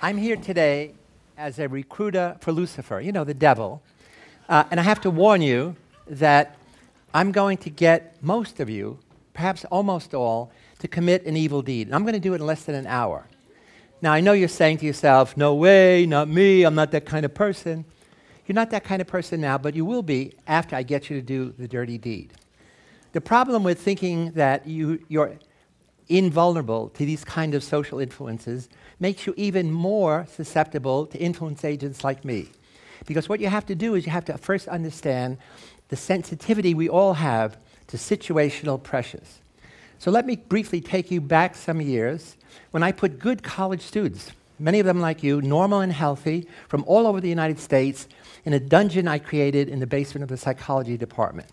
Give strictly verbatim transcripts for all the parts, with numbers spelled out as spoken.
I'm here today as a recruiter for Lucifer, you know, the devil. Uh, and I have to warn you that I'm going to get most of you, perhaps almost all, to commit an evil deed. And I'm going to do it in less than an hour. Now, I know you're saying to yourself, no way, not me, I'm not that kind of person. You're not that kind of person now, but you will be after I get you to do the dirty deed. The problem with thinking that you, you're invulnerable to these kind of social influences makes you even more susceptible to influence agents like me. Because what you have to do is you have to first understand the sensitivity we all have to situational pressures. So let me briefly take you back some years when I put good college students, many of them like you, normal and healthy, from all over the United States, in a dungeon I created in the basement of the psychology department.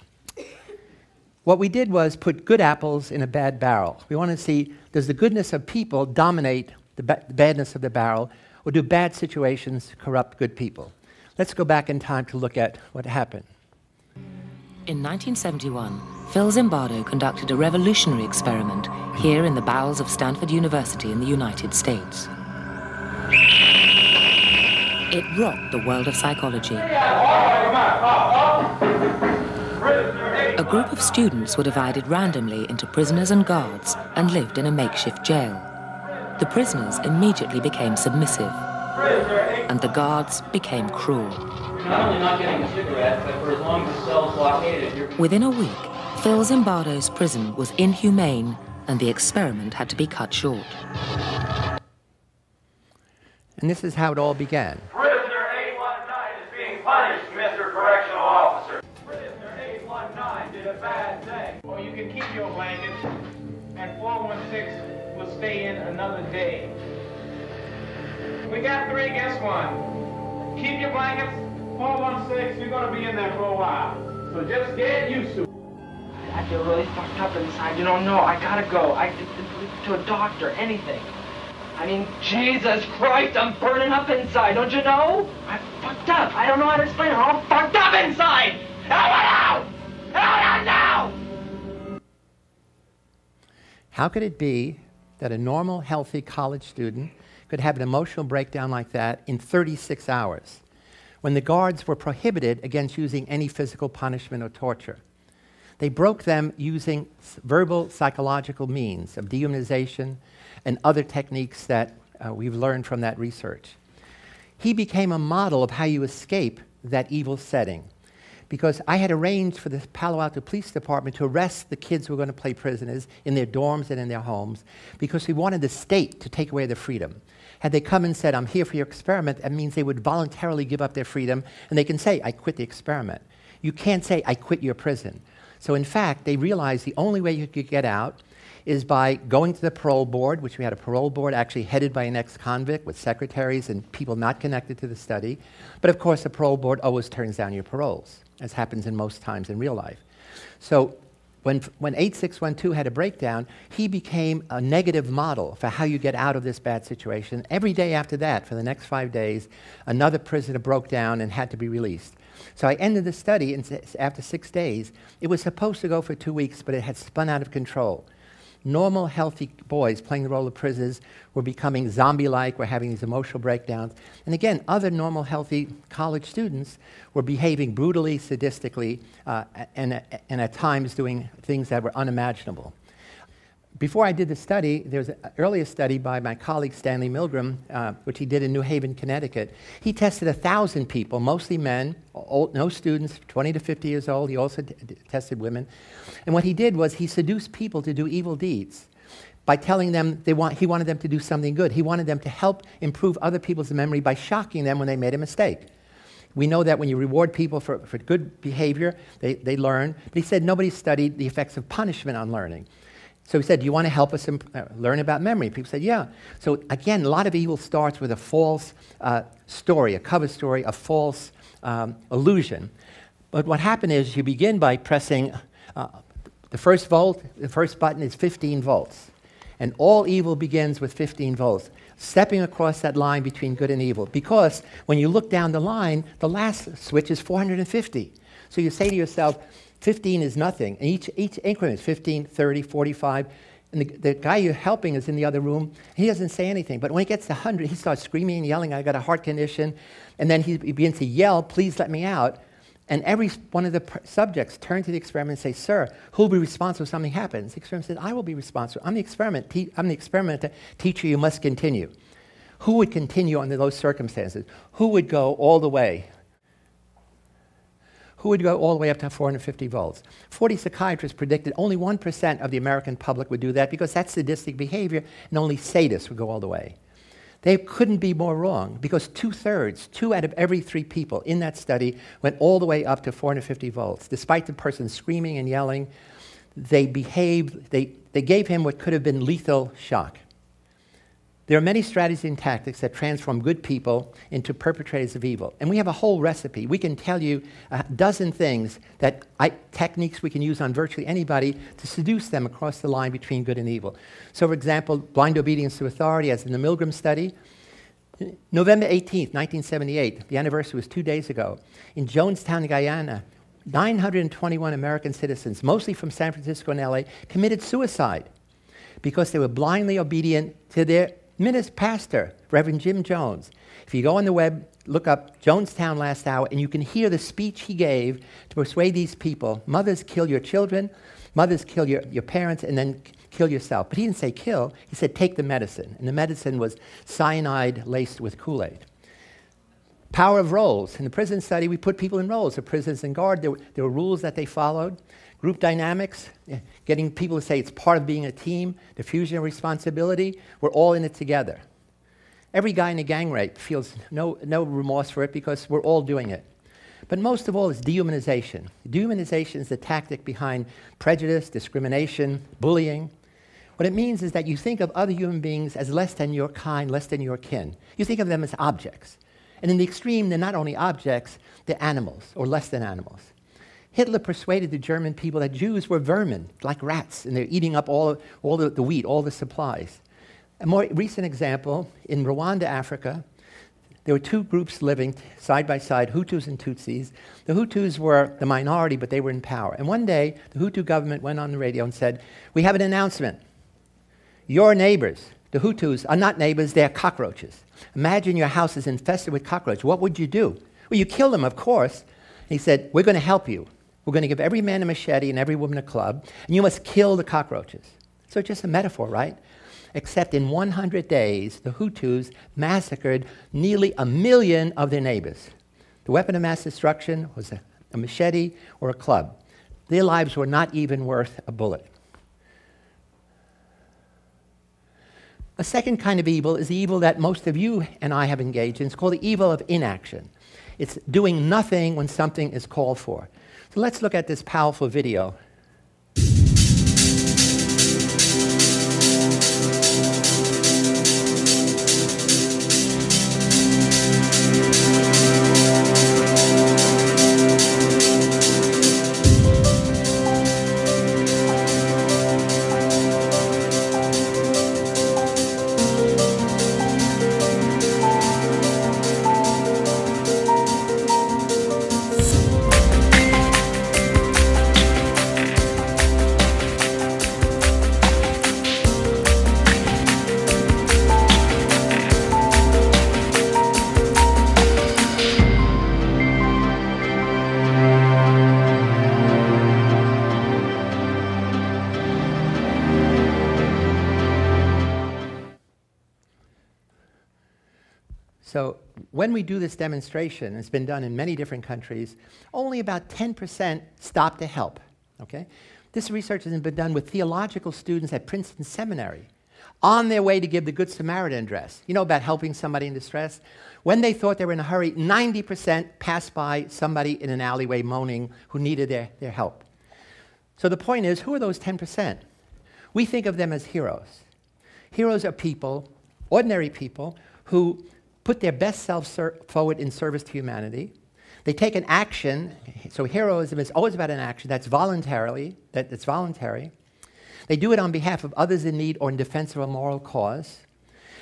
What we did was put good apples in a bad barrel. We want to see, does the goodness of people dominate the, ba the badness of the barrel, or do bad situations corrupt good people? Let's go back in time to look at what happened. In nineteen seventy-one, Phil Zimbardo conducted a revolutionary experiment here in the bowels of Stanford University in the United States. It rocked the world of psychology. A group of students were divided randomly into prisoners and guards and lived in a makeshift jail. The prisoners immediately became submissive, and the guards became cruel. Within a week, Phil Zimbardo's prison was inhumane, and the experiment had to be cut short. And this is how it all began. Day. We got three, guess one. Keep your blankets, four one six, you're going to be in there for a while. So just get used to it. I feel really fucked up inside. You don't know. I got to go. I to a doctor, anything. I mean, Jesus Christ, I'm burning up inside. Don't you know? I'm fucked up. I don't know how to explain it. I'm fucked up inside. Help me out! Help me out now! How could it be that a normal, healthy college student could have an emotional breakdown like that in thirty-six hours, when the guards were prohibited against using any physical punishment or torture? They broke them using verbal psychological means of dehumanization and other techniques that uh, we've learned from that research. He became a model of how you escape that evil setting, because I had arranged for the Palo Alto Police Department to arrest the kids who were going to play prisoners in their dorms and in their homes, because we wanted the state to take away their freedom. Had they come and said, I'm here for your experiment, that means they would voluntarily give up their freedom, and they can say, I quit the experiment. You can't say, I quit your prison. So in fact, they realized the only way you could get out is by going to the parole board, which we had a parole board actually headed by an ex-convict with secretaries and people not connected to the study. But of course, the parole board always turns down your paroles, as happens in most times in real life. So when, when eight six one two had a breakdown, he became a negative model for how you get out of this bad situation. Every day after that, for the next five days, another prisoner broke down and had to be released. So I ended the study, and after six days, it was supposed to go for two weeks, but it had spun out of control. Normal, healthy boys playing the role of prisoners were becoming zombie-like, were having these emotional breakdowns. And again, other normal, healthy college students were behaving brutally, sadistically, uh, and, and at times doing things that were unimaginable. Before I did the study, there was an earlier study by my colleague Stanley Milgram, uh, which he did in New Haven, Connecticut. He tested one thousand people, mostly men, old, no students, twenty to fifty years old. He also t tested women. And what he did was he seduced people to do evil deeds by telling them they want, he wanted them to do something good. He wanted them to help improve other people's memory by shocking them when they made a mistake. We know that when you reward people for, for good behavior, they, they learn. But he said nobody studied the effects of punishment on learning. So he said, do you want to help us learn about memory? People said, yeah. So again, a lot of evil starts with a false uh, story, a cover story, a false um, illusion. But what happened is you begin by pressing uh, the first volt, the first button is fifteen volts. And all evil begins with fifteen volts, stepping across that line between good and evil. Because when you look down the line, the last switch is four hundred fifty. So you say to yourself, fifteen is nothing. And each, each increment is fifteen, thirty, forty-five. And the, the guy you're helping is in the other room. He doesn't say anything. But when he gets to one hundred, he starts screaming and yelling, I got a heart condition. And then he, he begins to yell, please let me out. And every one of the subjects turn to the experiment and say, sir, who will be responsible if something happens? The experiment says, I will be responsible. I'm the experiment. Te I'm the experimenter. Teacher, you must continue. Who would continue under those circumstances? Who would go all the way? Who would go all the way up to four hundred fifty volts? forty psychiatrists predicted only one percent of the American public would do that because that's sadistic behavior, and only sadists would go all the way. They couldn't be more wrong because two-thirds, two out of every three people in that study went all the way up to four hundred fifty volts. Despite the person screaming and yelling, they behaved, they, they gave him what could have been lethal shock. There are many strategies and tactics that transform good people into perpetrators of evil. And we have a whole recipe. We can tell you a dozen things, that I, techniques we can use on virtually anybody to seduce them across the line between good and evil. So for example, blind obedience to authority, as in the Milgram study. November eighteenth, nineteen seventy-eight, the anniversary was two days ago, in Jonestown, Guyana, nine hundred twenty-one American citizens, mostly from San Francisco and L A, committed suicide because they were blindly obedient to their Minnesota pastor, Reverend Jim Jones. If you go on the web, look up Jonestown last hour, and you can hear the speech he gave to persuade these people, mothers, kill your children, mothers, kill your, your parents, and then kill yourself. But he didn't say kill, he said take the medicine. And the medicine was cyanide laced with Kool-Aid. Power of roles. In the prison study, we put people in roles, the prisoners and guard. There were, there were rules that they followed. Group dynamics, getting people to say it's part of being a team, diffusion of responsibility, we're all in it together. Every guy in a gang rape feels no, no remorse for it because we're all doing it. But most of all is dehumanization. Dehumanization is the tactic behind prejudice, discrimination, bullying. What it means is that you think of other human beings as less than your kind, less than your kin. You think of them as objects. And in the extreme, they're not only objects, they're animals or less than animals. Hitler persuaded the German people that Jews were vermin, like rats, and they're eating up all, all the, the wheat, all the supplies. A more recent example, in Rwanda, Africa, there were two groups living side by side, Hutus and Tutsis. The Hutus were the minority, but they were in power. And one day, the Hutu government went on the radio and said, we have an announcement. Your neighbors, the Hutus, are not neighbors, they're cockroaches. Imagine your house is infested with cockroaches. What would you do? Well, you kill them, of course. He said, we're going to help you. We're going to give every man a machete and every woman a club, and you must kill the cockroaches. So it's just a metaphor, right? Except in one hundred days, the Hutus massacred nearly a million of their neighbors. The weapon of mass destruction was a, a machete or a club. Their lives were not even worth a bullet. A second kind of evil is the evil that most of you and I have engaged in. It's called the evil of inaction. It's doing nothing when something is called for. So let's look at this powerful video. So when we do this demonstration, it's been done in many different countries, only about ten percent stop to help, okay? This research has been done with theological students at Princeton Seminary on their way to give the Good Samaritan address. You know about helping somebody in distress? When they thought they were in a hurry, ninety percent passed by somebody in an alleyway moaning who needed their, their help. So the point is, who are those ten percent? We think of them as heroes. Heroes are people, ordinary people, who put their best self forward in service to humanity. They take an action, so heroism is always about an action that's voluntarily, that, that's voluntary. They do it on behalf of others in need or in defense of a moral cause.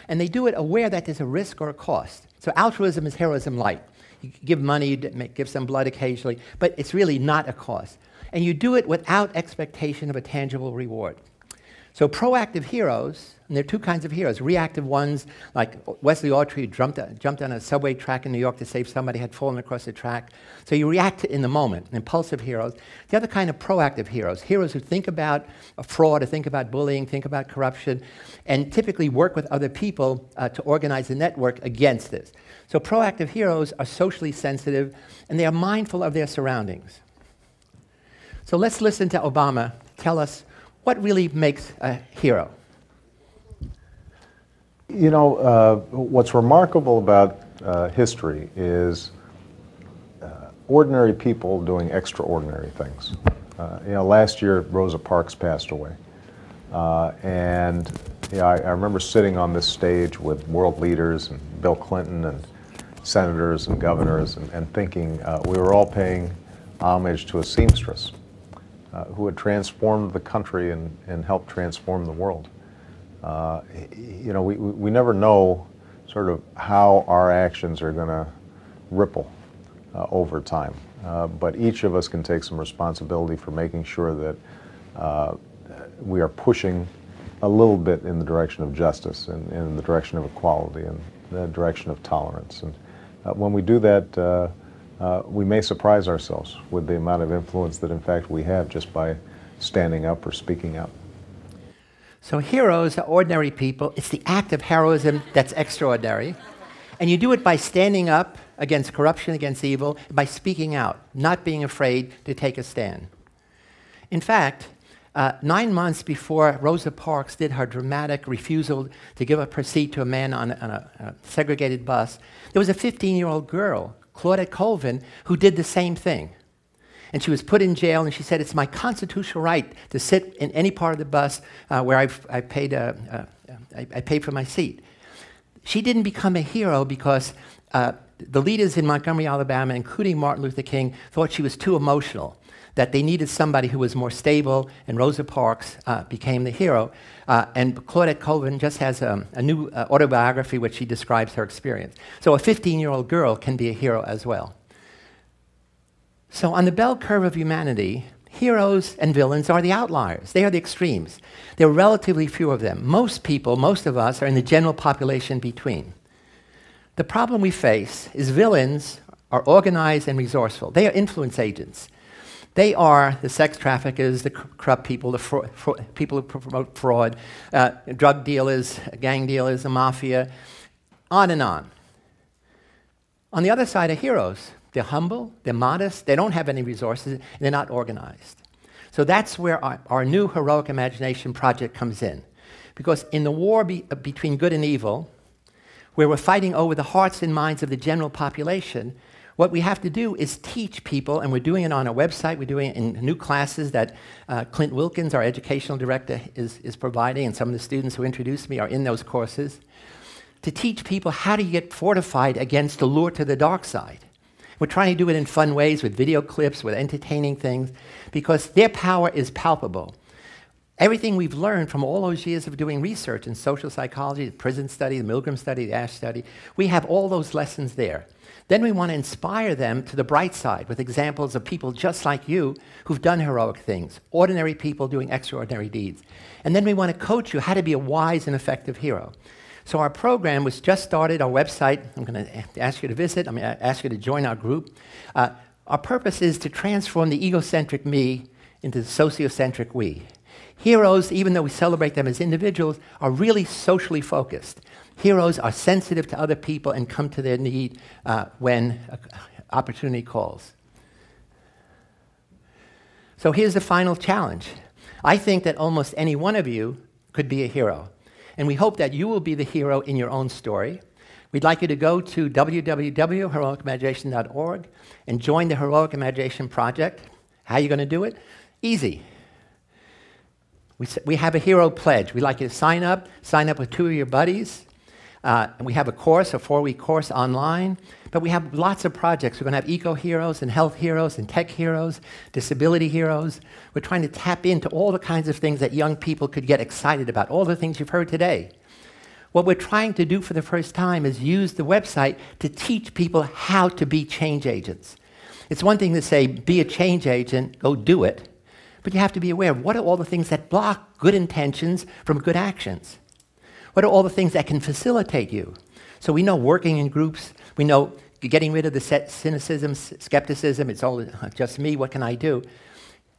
And they do it aware that there's a risk or a cost. So altruism is heroism light. You give money, you give some blood occasionally, but it's really not a cost. and you do it without expectation of a tangible reward. So proactive heroes, and there are two kinds of heroes, reactive ones, like Wesley Autry jumped, jumped on a subway track in New York to save somebody who had fallen across the track. So you react in the moment, impulsive heroes. The other kind of proactive heroes, heroes who think about fraud, or think about bullying, think about corruption, and typically work with other people uh, to organize a network against this. So proactive heroes are socially sensitive, and they are mindful of their surroundings. So let's listen to Obama tell us what really makes a hero? You know, uh, what's remarkable about uh, history is uh, ordinary people doing extraordinary things. Uh, you know, last year, Rosa Parks passed away. Uh, and you know, I, I remember sitting on this stage with world leaders, and Bill Clinton, and senators, and governors, and, and thinking uh, we were all paying homage to a seamstress. Uh, who had transformed the country and, and helped transform the world. Uh, you know, we, we never know sort of how our actions are going to ripple uh, over time. Uh, but each of us can take some responsibility for making sure that uh, we are pushing a little bit in the direction of justice and in the direction of equality and the direction of tolerance. And uh, when we do that, uh, Uh, we may surprise ourselves with the amount of influence that, in fact, we have just by standing up or speaking up. So heroes are ordinary people. It's the act of heroism that's extraordinary. And you do it by standing up against corruption, against evil, by speaking out, not being afraid to take a stand. In fact, uh, nine months before Rosa Parks did her dramatic refusal to give up her seat to a man on, on a, a segregated bus, there was a fifteen-year-old girl, Claudette Colvin, who did the same thing. And she was put in jail, and she said, it's my constitutional right to sit in any part of the bus uh, where I've, I, paid, uh, uh, I, I paid for my seat. She didn't become a hero because uh, the leaders in Montgomery, Alabama, including Martin Luther King, thought she was too emotional, that they needed somebody who was more stable, and Rosa Parks uh, became the hero. Uh, and Claudette Colvin just has um, a new uh, autobiography which she describes her experience. So a fifteen-year-old girl can be a hero as well. So on the bell curve of humanity, heroes and villains are the outliers. They are the extremes. There are relatively few of them. Most people, most of us, are in the general population between. The problem we face is villains are organized and resourceful. They are influence agents. They are the sex traffickers, the corrupt people, the fro fro people who promote fraud, uh, drug dealers, gang dealers, the mafia, on and on. On the other side are heroes. They're humble, they're modest, they don't have any resources, and they're not organized. So that's where our, our new Heroic Imagination Project comes in. Because in the war be between good and evil, where we're fighting over the hearts and minds of the general population, what we have to do is teach people, and we're doing it on our website, we're doing it in new classes that uh, Clint Wilkins, our educational director, is, is providing, and some of the students who introduced me are in those courses, to teach people how to get fortified against the lure to the dark side. We're trying to do it in fun ways, with video clips, with entertaining things, because their power is palpable. Everything we've learned from all those years of doing research in social psychology, the prison study, the Milgram study, the Asch study, we have all those lessons there. Then we want to inspire them to the bright side with examples of people just like you who've done heroic things, ordinary people doing extraordinary deeds. And then we want to coach you how to be a wise and effective hero. So our program was just started, our website, I'm going to ask you to visit, I'm going to ask you to join our group. Uh, our purpose is to transform the egocentric me into the sociocentric we. Heroes, even though we celebrate them as individuals, are really socially focused. Heroes are sensitive to other people and come to their need uh, when opportunity calls. So here's the final challenge. I think that almost any one of you could be a hero. And we hope that you will be the hero in your own story. We'd like you to go to w w w dot heroic imagination dot org and join the Heroic Imagination Project. How are you going to do it? Easy. We, we have a hero pledge. We'd like you to sign up, sign up with two of your buddies. Uh, and we have a course, a four-week course online, but we have lots of projects. We're going to have eco-heroes and health heroes and tech heroes, disability heroes. We're trying to tap into all the kinds of things that young people could get excited about, all the things you've heard today. What we're trying to do for the first time is use the website to teach people how to be change agents. It's one thing to say, be a change agent, go do it. But you have to be aware, what are all the things that block good intentions from good actions? What are all the things that can facilitate you? So we know working in groups, we know getting rid of the cynicism, skepticism, it's all just me, what can I do?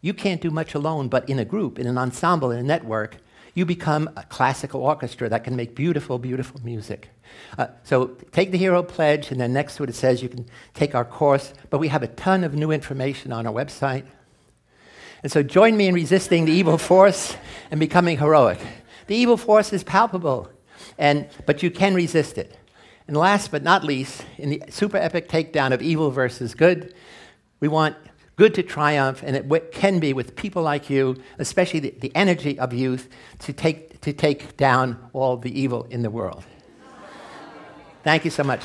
You can't do much alone, but in a group, in an ensemble, in a network, you become a classical orchestra that can make beautiful, beautiful music. Uh, so take the Hero Pledge, and then next to it it says you can take our course, but we have a ton of new information on our website. And so join me in resisting the evil force and becoming heroic. The evil force is palpable, and, but you can resist it. And last but not least, in the super epic takedown of evil versus good, we want good to triumph, and it can be with people like you, especially the, the energy of youth, to take, to take down all the evil in the world. Thank you so much.